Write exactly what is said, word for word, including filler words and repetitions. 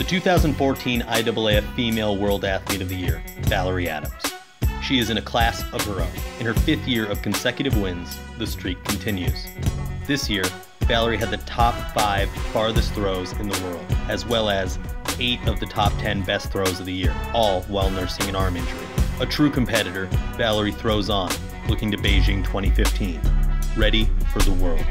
the two thousand fourteen I A A F Female World Athlete of the Year, Valerie Adams. She is in a class of her own. In her fifth year of consecutive wins, the streak continues. This year, Valerie had the top five farthest throws in the world, as well as eight of the top ten best throws of the year, all while nursing an arm injury. A true competitor, Valerie throws on, looking to Beijing twenty fifteen, ready for the world.